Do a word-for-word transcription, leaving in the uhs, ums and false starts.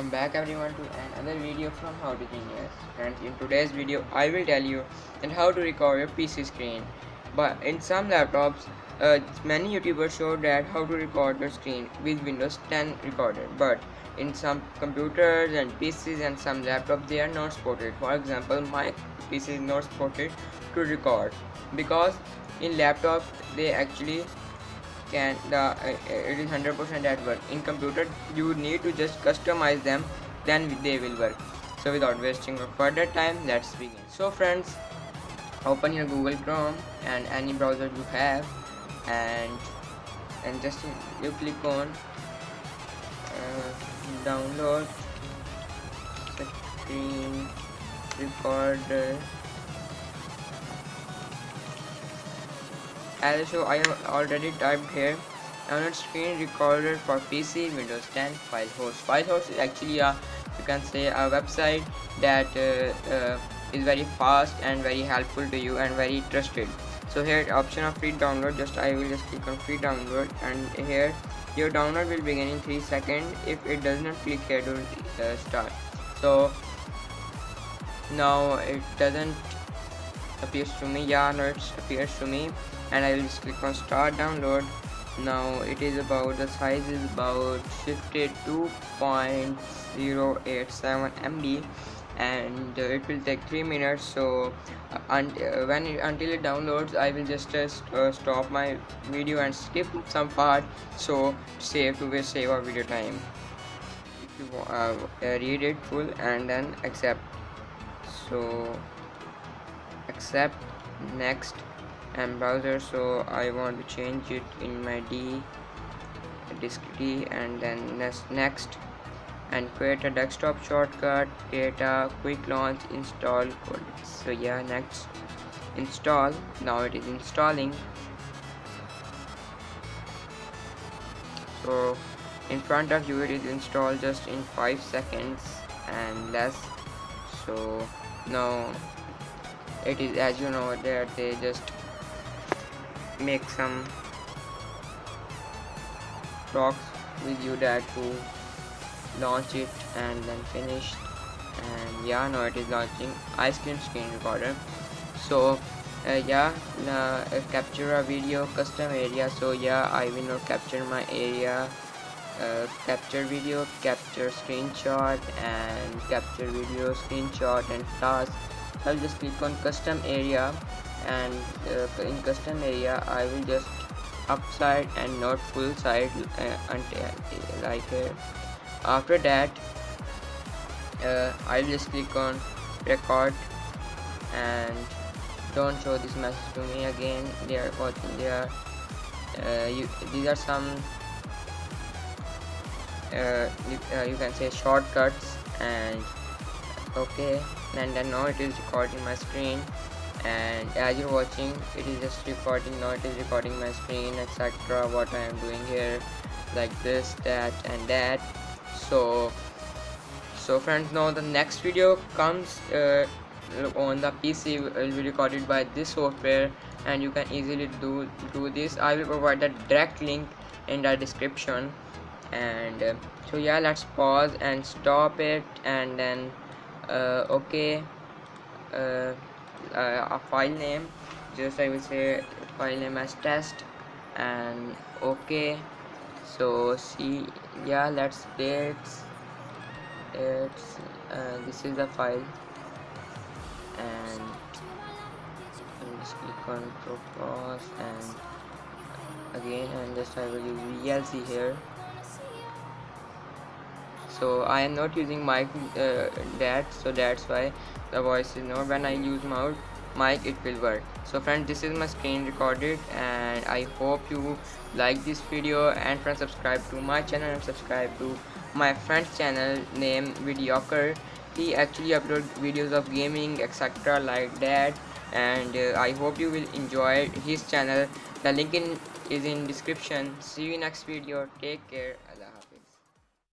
Welcome back everyone to another video from How to Genius. And in today's video I will tell you and how to record your P C screen. But in some laptops uh, many YouTubers show that how to record your screen with Windows ten recorder, but in some computers and P Cs and some laptops they are not supported. For example, my P C is not supported to record because in laptops they actually can the uh, it is one hundred percent at work. In computer you need to just customize them, then they will work. So without wasting further time, let's begin. So friends, open your Google Chrome and any browser you have, and and just you click on uh, download screen recorder. As so I have already typed here, download screen recorder for P C, Windows ten, File Host. File Host is actually a, you can say, a website that uh, uh, is very fast and very helpful to you and very trusted. So here option of free download, just I will just click on free download, and here your download will begin in three seconds. If it does not, click here to uh, start. So now it doesn't appears to me. Yeah, no, it appears to me, and I will just click on start download. Now it is about, the size is about shifted two point zero eight seven M B, and uh, it will take three minutes. So uh, and uh, when it, until it downloads, I will just uh, st uh, stop my video and skip some part, so save to we save our video time. If you uh, read it full and then accept, so accept, next, and browser. So I want to change it in my D disk D, and then next, next, and create a desktop shortcut, create a quick launch, install code. So yeah, next, install. Now it is installing. So in front of you it is installed just in five seconds and less. So now it is, as you know, that they just make some talks with you that to launch it and then finish. And yeah, now it is launching ice cream screen recorder. So uh, yeah, uh, capture a video, custom area. So yeah, I will now capture my area, uh, capture video, capture screenshot, and capture video, screenshot, and task. I'll just click on custom area, and uh, in custom area I will just upside and not full side uh, until uh, like here. After that uh, I'll just click on record, and don't show this message to me again. They are what they are uh, you, these are some uh, you, uh, you can say shortcuts. And okay, and then now it is recording my screen, and as you're watching it is just recording. Now it is recording my screen, etc., what I am doing here, like this, that, and that. So so friends, now the next video comes uh, on the P C, will be recorded by this software, and you can easily do do this. I will provide the direct link in the description. And uh, so yeah, let's pause and stop it, and then Uh, okay, uh, uh, a file name, just I will say file name as test, and okay. So see, yeah, let's play it. It's uh, this is the file, and I'll just click on propose, and again, and just I will use V L C here. So I am not using mic uh, that, so that's why the voice is not. When I use mouse mic it will work. So friends, this is my screen recorded, and I hope you like this video. And friends, subscribe to my channel and subscribe to my friend's channel named Videoker. He actually uploads videos of gaming, etc., like that. And uh, I hope you will enjoy his channel. The link in is in description. See you next video. Take care.